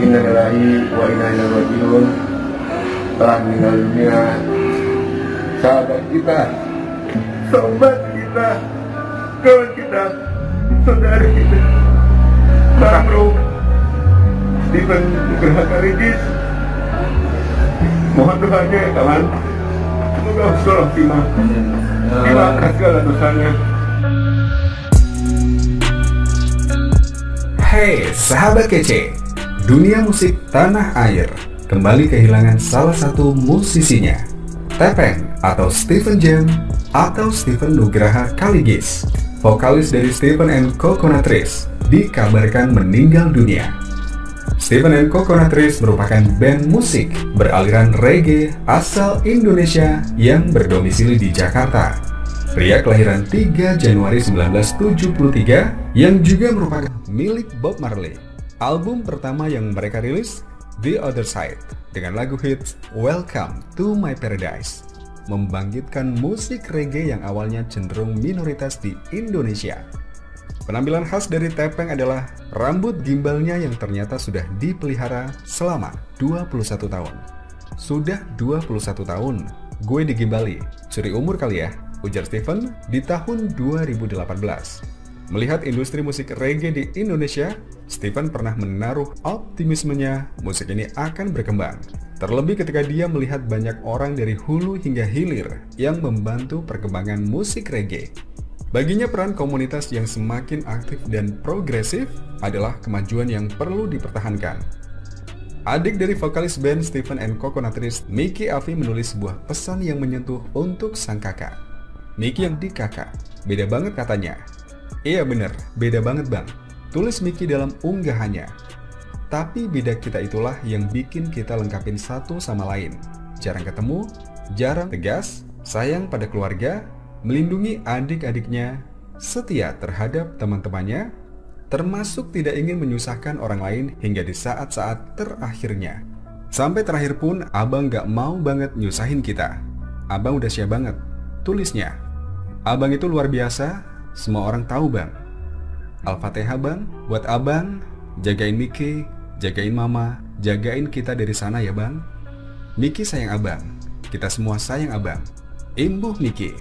Innalillahi wa inna ilaihi raji'un. Telah meninggal dunia sahabat kita, sobat kita, kawan kita, saudara kita, Marhum Steven Nugraha Kaligis. Mohon doanya ya kawan, semoga husnul khotimah, dimaafkan segala dosanya. Hey sahabat kece, dunia musik tanah air kembali kehilangan salah satu musisinya, Tepeng atau Steven Jam atau Steven Nugraha Kaligis. Vokalis dari Steven & Coconut Trees dikabarkan meninggal dunia. Steven & Coconut Trees merupakan band musik beraliran reggae asal Indonesia yang berdomisili di Jakarta. Pria kelahiran 3 Januari 1973 yang juga merupakan milik Bob Marley. Album pertama yang mereka rilis, The Other Side, dengan lagu hits Welcome to My Paradise, membangkitkan musik reggae yang awalnya cenderung minoritas di Indonesia. Penampilan khas dari Tepeng adalah rambut gimbalnya yang ternyata sudah dipelihara selama 21 tahun. Sudah 21 tahun, gue digimbali, curi umur kali ya, ujar Steven di tahun 2018. Melihat industri musik reggae di Indonesia, Steven pernah menaruh optimismenya musik ini akan berkembang. Terlebih ketika dia melihat banyak orang dari hulu hingga hilir yang membantu perkembangan musik reggae. Baginya peran komunitas yang semakin aktif dan progresif adalah kemajuan yang perlu dipertahankan. Adik dari vokalis band Steven & Coconut Trees, Mickey Afi, menulis sebuah pesan yang menyentuh untuk sang kakak. Mickey yang di kakak, beda banget katanya. Iya bener, beda banget bang, tulis Mickey dalam unggahannya. Tapi beda kita itulah yang bikin kita lengkapin satu sama lain. Jarang ketemu, jarang tegas, sayang pada keluarga, melindungi adik-adiknya, setia terhadap teman-temannya, termasuk tidak ingin menyusahkan orang lain hingga di saat-saat terakhirnya. Sampai terakhir pun abang gak mau banget nyusahin kita. Abang udah siap banget, tulisnya. Abang itu luar biasa, semua orang tahu bang. Al-Fatihah bang, buat abang, jagain Mickey, jagain mama, jagain kita dari sana ya bang. Mickey sayang abang, kita semua sayang abang. Imbuh Mickey.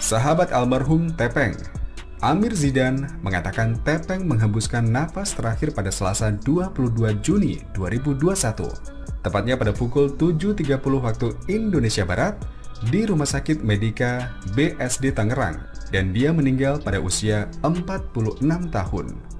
Sahabat almarhum Tepeng, Amir Zidan, mengatakan Tepeng menghembuskan napas terakhir pada Selasa 22 Juni 2021, tepatnya pada pukul 7.30 waktu Indonesia Barat, di Rumah Sakit Medika BSD Tangerang, dan dia meninggal pada usia 46 tahun.